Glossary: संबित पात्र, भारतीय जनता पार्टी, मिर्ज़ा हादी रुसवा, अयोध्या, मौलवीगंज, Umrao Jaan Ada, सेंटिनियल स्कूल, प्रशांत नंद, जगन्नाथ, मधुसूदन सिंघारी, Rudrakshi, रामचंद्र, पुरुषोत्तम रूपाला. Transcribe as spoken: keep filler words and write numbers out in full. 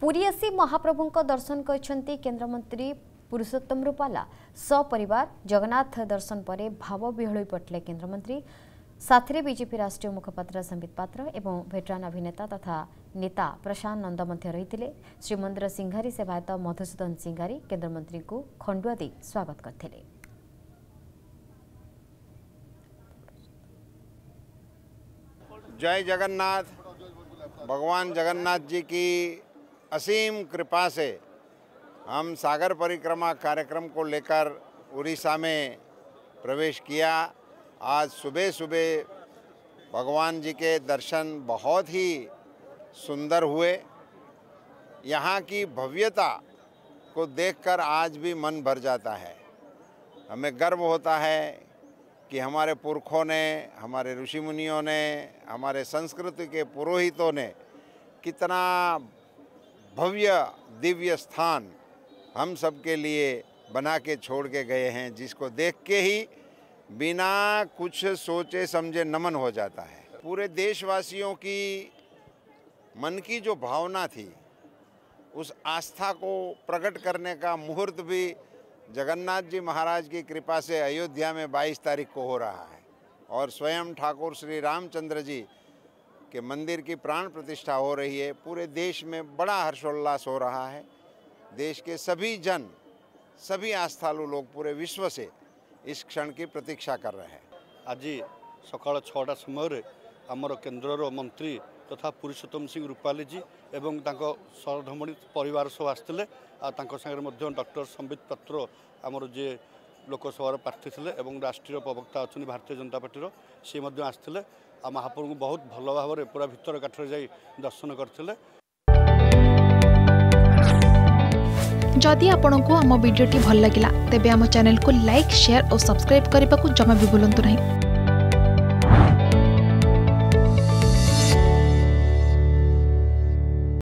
पुरी आसी महाप्रभु दर्शन करछन्ती केंद्रमंत्री पुरुषोत्तम रूपाला सपरिवार जगन्नाथ दर्शन पर भाव विहल पड़े केंद्रमंत्री। साथ ही बीजेपी राष्ट्रीय मुखपात्र संबित पात्र एवं वेटरान अभिनेता तथा नेता प्रशांत नंद रही श्रीमंदिर सिंघारी सेवायत मधुसूदन सिंघारी केंद्रमंत्री को खंडुआ दे स्वागत करते। जय जगन्नाथ। भगवान जगन्नाथ जी की असीम कृपा से हम सागर परिक्रमा कार्यक्रम को लेकर उड़ीसा में प्रवेश किया। आज सुबह सुबह भगवान जी के दर्शन बहुत ही सुंदर हुए। यहाँ की भव्यता को देखकर आज भी मन भर जाता है। हमें गर्व होता है कि हमारे पुरखों ने, हमारे ऋषि मुनियों ने, हमारे संस्कृति के पुरोहितों ने कितना भव्य दिव्य स्थान हम सबके लिए बना के छोड़ के गए हैं, जिसको देख के ही बिना कुछ सोचे समझे नमन हो जाता है। पूरे देशवासियों की मन की जो भावना थी, उस आस्था को प्रकट करने का मुहूर्त भी जगन्नाथ जी महाराज की कृपा से अयोध्या में बाईस तारीख को हो रहा है और स्वयं ठाकुर श्री रामचंद्र जी के मंदिर की प्राण प्रतिष्ठा हो रही है। पूरे देश में बड़ा हर्षोल्लास हो रहा है। देश के सभी जन, सभी आस्थालु लोग पूरे विश्व से इस क्षण की प्रतीक्षा कर रहे हैं। आज सकाल छटा समय आमर केन्द्र मंत्री तथा पुरुषोत्तम सिंह रूपाली जी एवं सरधमणी परिवार सब आसते आगे डॉक्टर संबित पात्र आमर जी लोकसभा प्रार्थी थे और राष्ट्रीय प्रवक्ता अच्छा भारतीय जनता पार्टी सी आसते आ महाप्रभु बहुत भल भाव पूरा भितर काठर जाई दर्शन करते। जदि आपंक आम भिडी भल लगा तेब चैनल को लाइक, शेयर और सब्सक्राइब करने को जमा भी भूलु नहीं।